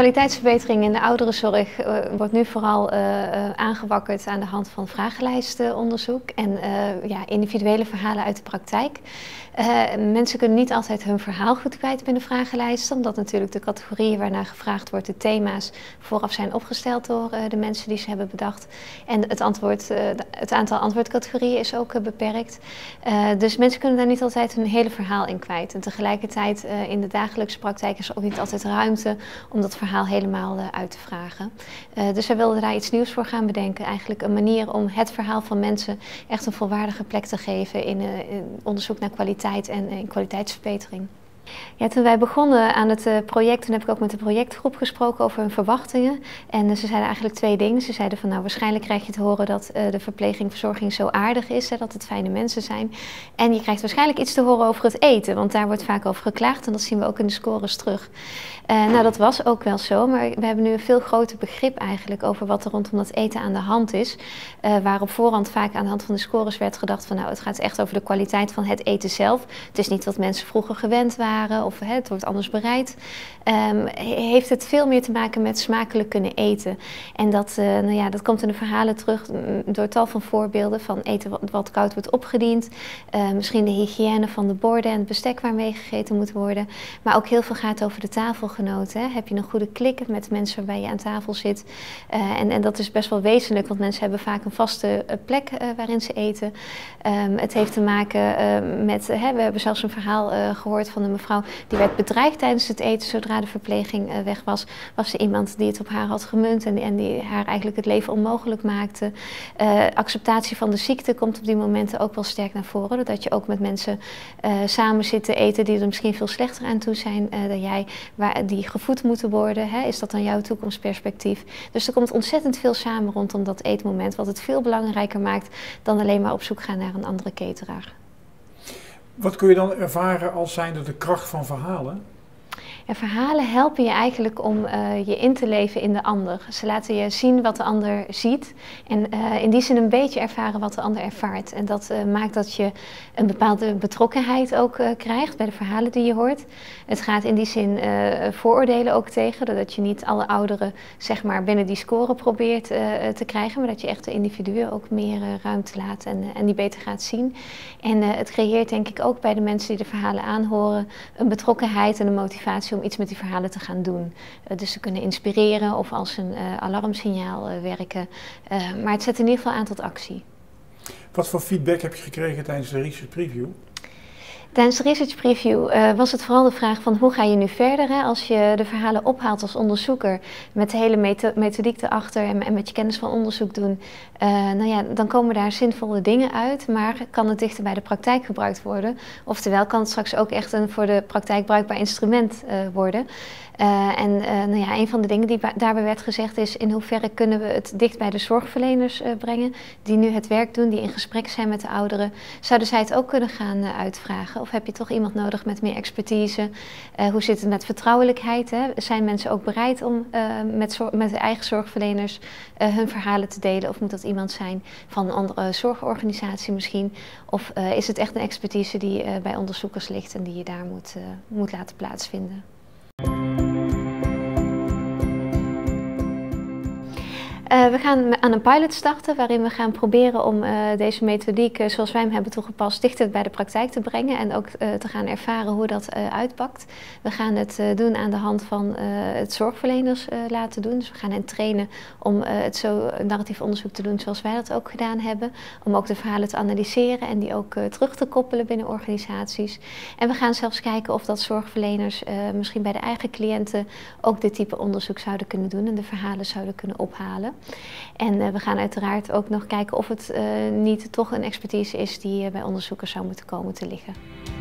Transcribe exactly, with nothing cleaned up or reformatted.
Kwaliteitsverbetering in de ouderenzorg uh, wordt nu vooral uh, uh, aangewakkerd aan de hand van vragenlijstenonderzoek en uh, ja, individuele verhalen uit de praktijk. Uh, mensen kunnen niet altijd hun verhaal goed kwijt binnen vragenlijsten, omdat natuurlijk de categorieën waarnaar gevraagd wordt, de thema's, vooraf zijn opgesteld door uh, de mensen die ze hebben bedacht. En het, antwoord, uh, het aantal antwoordcategorieën is ook uh, beperkt. Uh, dus mensen kunnen daar niet altijd hun hele verhaal in kwijt. En tegelijkertijd uh, in de dagelijkse praktijk is er ook niet altijd ruimte om dat verhaal helemaal uh, uit te vragen. Uh, dus wij wilden daar iets nieuws voor gaan bedenken. Eigenlijk een manier om het verhaal van mensen echt een volwaardige plek te geven in, uh, in onderzoek naar kwaliteit en uh, in kwaliteitsverbetering. Ja, toen wij begonnen aan het project, toen heb ik ook met de projectgroep gesproken over hun verwachtingen. En ze zeiden eigenlijk twee dingen. Ze zeiden van nou, waarschijnlijk krijg je te horen dat de verpleging, verzorging zo aardig is, hè, dat het fijne mensen zijn. En je krijgt waarschijnlijk iets te horen over het eten, want daar wordt vaak over geklaagd en dat zien we ook in de scores terug. Uh, nou, dat was ook wel zo, maar we hebben nu een veel groter begrip eigenlijk over wat er rondom dat eten aan de hand is. Uh, waar op voorhand vaak aan de hand van de scores werd gedacht van nou, het gaat echt over de kwaliteit van het eten zelf. Het is niet wat mensen vroeger gewend waren. Of hè, het wordt anders bereid, um, heeft het veel meer te maken met smakelijk kunnen eten. En dat, uh, nou ja, dat komt in de verhalen terug door tal van voorbeelden van eten wat, wat koud wordt opgediend. Uh, misschien de hygiëne van de borden en het bestek waarmee gegeten moet worden. Maar ook heel veel gaat over de tafelgenoten. Hè. Heb je een goede klik met mensen waarbij je aan tafel zit? Uh, en, en dat is best wel wezenlijk, want mensen hebben vaak een vaste plek uh, waarin ze eten. Um, het heeft te maken uh, met, hè, we hebben zelfs een verhaal uh, gehoord van een mevrouw die werd bedreigd tijdens het eten. Zodra de verpleging weg was, was er iemand die het op haar had gemunt en die, en die haar eigenlijk het leven onmogelijk maakte. Uh, acceptatie van de ziekte komt op die momenten ook wel sterk naar voren, doordat je ook met mensen uh, samen zit te eten die er misschien veel slechter aan toe zijn uh, dan jij, waar die gevoed moeten worden. Hè? Is dat dan jouw toekomstperspectief? Dus er komt ontzettend veel samen rondom dat eetmoment, wat het veel belangrijker maakt dan alleen maar op zoek gaan naar een andere cateraar. Wat kun je dan ervaren als zijnde de kracht van verhalen? Ja, verhalen helpen je eigenlijk om uh, je in te leven in de ander. Ze laten je zien wat de ander ziet en uh, in die zin een beetje ervaren wat de ander ervaart. En dat uh, maakt dat je een bepaalde betrokkenheid ook uh, krijgt bij de verhalen die je hoort. Het gaat in die zin uh, vooroordelen ook tegen, doordat je niet alle ouderen zeg maar, binnen die score probeert uh, te krijgen, maar dat je echt de individuen ook meer uh, ruimte laat en, uh, en die beter gaat zien. En uh, het creëert denk ik ook bij de mensen die de verhalen aanhoren een betrokkenheid en een motivatie om iets met die verhalen te gaan doen. Uh, dus ze kunnen inspireren of als een uh, alarmsignaal uh, werken. Uh, maar het zet in ieder geval aan tot actie. Wat voor feedback heb je gekregen tijdens de research preview? Tijdens de research preview uh, was het vooral de vraag van hoe ga je nu verder hè? Als je de verhalen ophaalt als onderzoeker met de hele methodiek erachter en, en met je kennis van onderzoek doen, uh, nou ja, dan komen daar zinvolle dingen uit, maar kan het dichter bij de praktijk gebruikt worden? Oftewel kan het straks ook echt een voor de praktijk bruikbaar instrument uh, worden. Uh, en uh, nou ja, een van de dingen die daarbij werd gezegd is in hoeverre kunnen we het dicht bij de zorgverleners uh, brengen die nu het werk doen, die in gesprek zijn met de ouderen. Zouden zij het ook kunnen gaan uh, uitvragen? Of heb je toch iemand nodig met meer expertise? Uh, hoe zit het met vertrouwelijkheid? Hè? Zijn mensen ook bereid om uh, met, met de eigen zorgverleners uh, hun verhalen te delen? Of moet dat iemand zijn van een andere zorgorganisatie misschien? Of uh, is het echt een expertise die uh, bij onderzoekers ligt en die je daar moet, uh, moet laten plaatsvinden? Uh, we gaan aan een pilot starten waarin we gaan proberen om uh, deze methodiek uh, zoals wij hem hebben toegepast dichter bij de praktijk te brengen en ook uh, te gaan ervaren hoe dat uh, uitpakt. We gaan het uh, doen aan de hand van uh, het zorgverleners uh, laten doen. Dus we gaan hen trainen om uh, het zo narratief onderzoek te doen zoals wij dat ook gedaan hebben. Om ook de verhalen te analyseren en die ook uh, terug te koppelen binnen organisaties. En we gaan zelfs kijken of dat zorgverleners uh, misschien bij de eigen cliënten ook dit type onderzoek zouden kunnen doen en de verhalen zouden kunnen ophalen. En uh, we gaan uiteraard ook nog kijken of het uh, niet toch een expertise is die uh, bij onderzoekers zou moeten komen te liggen.